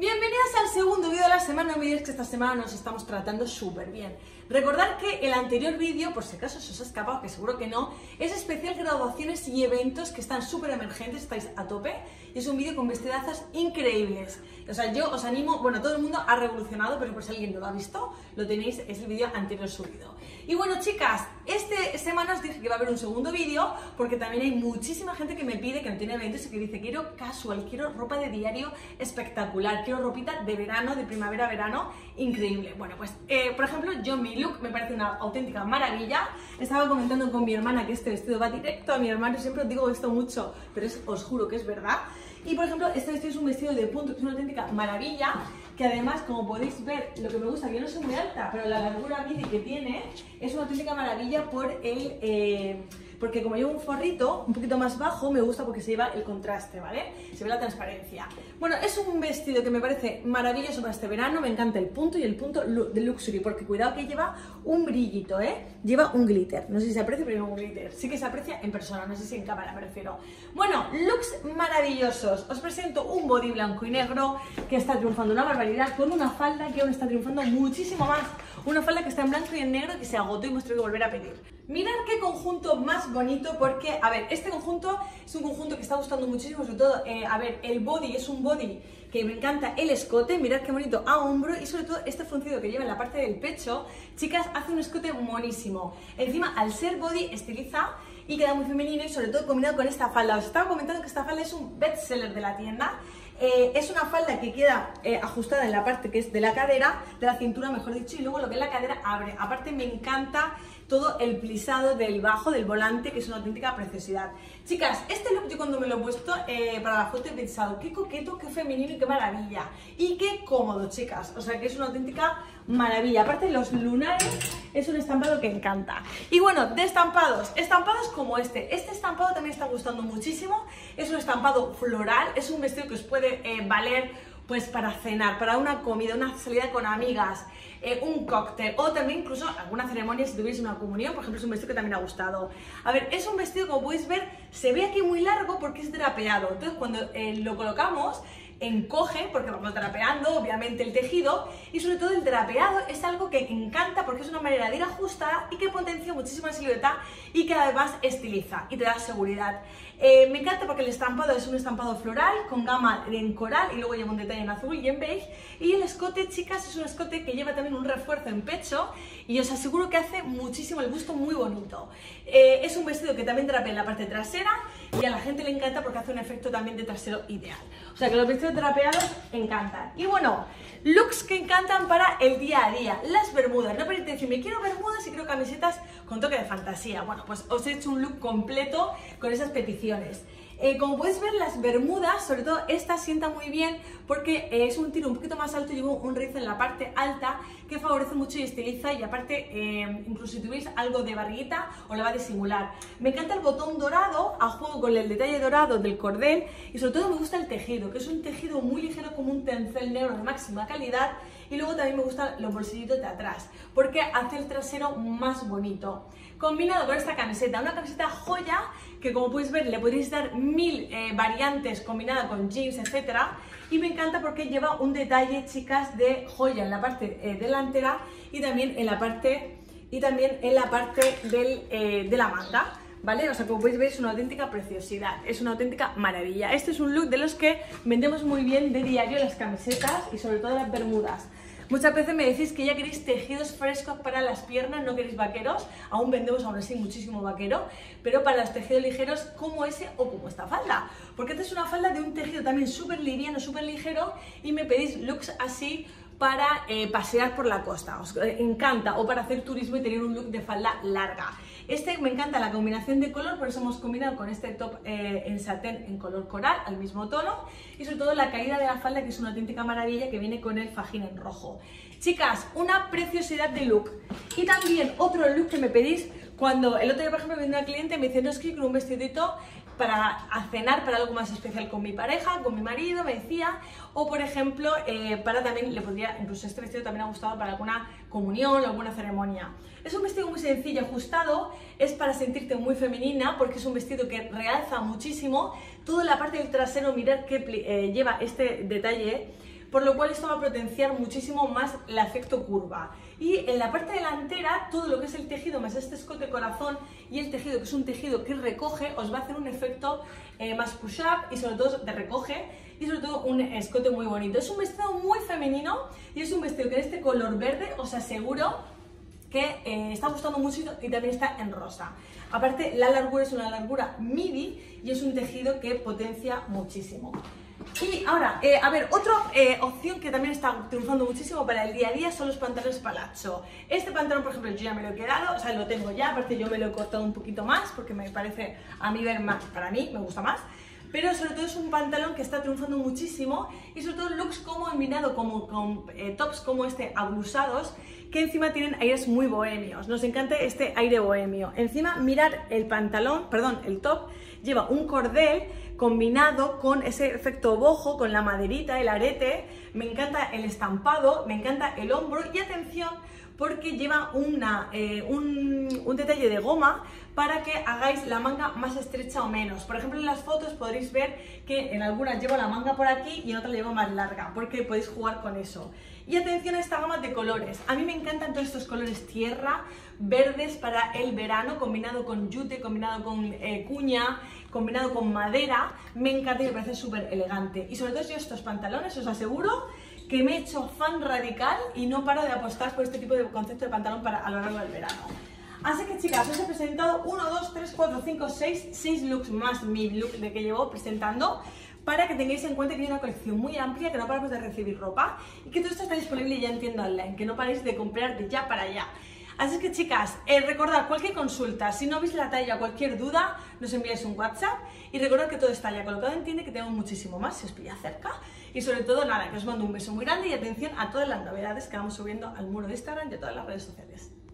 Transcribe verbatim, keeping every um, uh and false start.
Bienvenidas al segundo vídeo de la semana. No me diréis que esta semana nos estamos tratando súper bien. Recordad que el anterior vídeo, por si acaso se os ha escapado, que seguro que no, es especial graduaciones y eventos que están súper emergentes, estáis a tope, y es un vídeo con vestidazas increíbles. O sea, yo os animo, bueno, todo el mundo ha revolucionado, pero por si alguien no lo ha visto, lo tenéis, es el vídeo anterior subido. Y bueno, chicas, esta semana os dije que va a haber un segundo vídeo, porque también hay muchísima gente que me pide, que no tiene eventos y que dice, quiero casual, quiero ropa de diario espectacular, quiero ropita de verano, de primavera, verano, increíble. Bueno, pues, eh, por ejemplo, yo mi look me parece una auténtica maravilla. Estaba comentando con mi hermana que este vestido va directo a mi hermano, siempre os digo esto mucho, pero es, os juro que es verdad. Y por ejemplo, este vestido es un vestido de punto, que es una auténtica maravilla, que además, como podéis ver, lo que me gusta, que yo no soy muy alta, pero la largura midi que tiene es una auténtica maravilla por el... Eh, porque como llevo un forrito un poquito más bajo, me gusta porque se lleva el contraste, ¿vale? Se ve la transparencia. Bueno, es un vestido que me parece maravilloso para este verano, me encanta el punto y el punto de Luxury, porque cuidado que lleva un brillito, ¿eh? Lleva un glitter, no sé si se aprecia, pero un glitter, sí que se aprecia en persona, no sé si en cámara, me refiero. Bueno, looks maravillosos, os presento un body blanco y negro que está triunfando una barbaridad, con una falda que aún está triunfando muchísimo más, una falda que está en blanco y en negro que se agotó y me tuve que volver a pedir. Mirad qué conjunto más bonito, porque, a ver, este conjunto es un conjunto que está gustando muchísimo, sobre todo, eh, a ver, el body es un body que me encanta el escote, mirad qué bonito a hombro, y sobre todo este fruncido que lleva en la parte del pecho, chicas, hace un escote monísimo. Encima, al ser body, estiliza y queda muy femenino, y sobre todo combinado con esta falda. Os estaba comentando que esta falda es un bestseller de la tienda. Eh, es una falda que queda eh, ajustada en la parte que es de la cadera, de la cintura mejor dicho, y luego lo que es la cadera abre. Aparte me encanta todo el plisado del bajo, del volante, que es una auténtica preciosidad. Chicas, este look yo cuando me lo he puesto eh, para la foto he pensado, qué coqueto, qué femenino y qué maravilla. Y qué cómodo, chicas, o sea que es una auténtica maravilla. Aparte los lunares es un estampado que encanta. Y bueno, de estampados, estampados como este. Este estampado también está gustando muchísimo, es un estampado floral, es un vestido que os puede Eh, valer pues para cenar, para una comida, una salida con amigas, eh, un cóctel o también incluso alguna ceremonia si tuviese una comunión, por ejemplo, es un vestido que también ha gustado. A ver, es un vestido, como podéis ver, se ve aquí muy largo porque es drapeado, entonces cuando eh, lo colocamos encoge porque vamos drapeando obviamente el tejido, y sobre todo el drapeado es algo que encanta porque es una manera de ir ajustada y que potencia muchísimo la silueta y que además estiliza y te da seguridad. Eh, me encanta porque el estampado es un estampado floral con gama en coral y luego lleva un detalle en azul y en beige, y el escote, chicas, es un escote que lleva también un refuerzo en pecho y os aseguro que hace muchísimo el gusto, muy bonito. Eh, es un vestido que también drapea en la parte trasera y a la gente le encanta porque hace un efecto también de trasero ideal, o sea que los vestidos drapeados encantan. Y bueno, looks que encantan para el día a día. Las bermudas, no paréis de decirme quiero bermudas y quiero camisetas con toque de fantasía. Bueno, pues os he hecho un look completo con esas peticiones. Eh, como podéis ver, las bermudas, sobre todo esta, sienta muy bien porque eh, es un tiro un poquito más alto y llevo un rizo en la parte alta que favorece mucho y estiliza, y aparte, eh, incluso si tuviese algo de barriguita, os la va a disimular. Me encanta el botón dorado, a juego con el detalle dorado del cordel, y sobre todo me gusta el tejido, que es un tejido muy ligero como un tencel negro de máxima calidad, y luego también me gustan los bolsillitos de atrás porque hace el trasero más bonito. Combinado con esta camiseta, una camiseta joya que, como podéis ver, le podéis dar mil eh, variantes combinada con jeans, etcétera. Y me encanta porque lleva un detalle, chicas, de joya en la parte eh, delantera y también en la parte, y también en la parte del, eh, de la manga, ¿vale? O sea, como podéis ver, es una auténtica preciosidad, es una auténtica maravilla. Este es un look de los que vendemos muy bien de diario, las camisetas y sobre todo las bermudas. Muchas veces me decís que ya queréis tejidos frescos para las piernas, no queréis vaqueros, aún vendemos aún así muchísimo vaquero, pero para los tejidos ligeros como ese o como esta falda, porque esta es una falda de un tejido también súper liviano, súper ligero, y me pedís looks así para eh, pasear por la costa, os encanta, o para hacer turismo y tener un look de falda larga. Este me encanta la combinación de color, por eso hemos combinado con este top eh, en satén en color coral, al mismo tono, y sobre todo la caída de la falda, que es una auténtica maravilla, que viene con el fajín en rojo. Chicas, una preciosidad de look. Y también otro look que me pedís, cuando el otro día, por ejemplo, me vino una cliente y me dice, no, es que con un vestidito para cenar, para algo más especial con mi pareja, con mi marido, me decía, o por ejemplo, eh, para también, le podría, incluso este vestido también ha gustado para alguna comunión o alguna ceremonia. Es un vestido muy sencillo, ajustado, es para sentirte muy femenina porque es un vestido que realza muchísimo toda la parte del trasero, mirad que eh, lleva este detalle por lo cual esto va a potenciar muchísimo más el efecto curva. Y en la parte delantera, todo lo que es el tejido más este escote corazón y el tejido que es un tejido que recoge, os va a hacer un efecto eh, más push-up y sobre todo de recoge y sobre todo un escote muy bonito. Es un vestido muy femenino y es un vestido que en este color verde os aseguro que eh, está gustando mucho y también está en rosa. Aparte, la largura es una largura midi y es un tejido que potencia muchísimo. Y ahora, eh, a ver, otra eh, opción que también está triunfando muchísimo para el día a día son los pantalones palazzo. Este pantalón, por ejemplo, yo ya me lo he quedado, o sea, lo tengo ya, aparte yo me lo he cortado un poquito más porque me parece a mí ver más, para mí, me gusta más. Pero sobre todo es un pantalón que está triunfando muchísimo y sobre todo looks como combinado como, con eh, tops como este ablusados que encima tienen aires muy bohemios. Nos encanta este aire bohemio. Encima mirad el pantalón, perdón, el top lleva un cordel combinado con ese efecto boho, con la maderita, el arete. Me encanta el estampado, me encanta el hombro y atención porque lleva una, eh, un, un detalle de goma para que hagáis la manga más estrecha o menos. Por ejemplo, en las fotos podréis ver que en algunas llevo la manga por aquí y en otras la llevo más larga, porque podéis jugar con eso. Y atención a esta gama de colores. A mí me encantan todos estos colores tierra, verdes para el verano, combinado con yute, combinado con eh, cuña, combinado con madera. Me encanta y me parece súper elegante. Y sobre todo yo estos pantalones, os aseguro que me he hecho fan radical y no paro de apostar por este tipo de concepto de pantalón para a lo largo del verano. Así que chicas, os he presentado uno, dos, tres, cuatro, cinco, seis, seis looks más mi look de que llevo presentando para que tengáis en cuenta que hay una colección muy amplia, que no paramos de recibir ropa y que todo esto está disponible ya en tienda online, que no paréis de comprar de ya para allá. Así que chicas, eh, recordad cualquier consulta, si no veis la talla o cualquier duda, nos enviáis un WhatsApp y recordad que todo está ya colocado en tienda, que tenemos muchísimo más si os pilla cerca y sobre todo nada, que os mando un beso muy grande y atención a todas las novedades que vamos subiendo al muro de Instagram y a todas las redes sociales.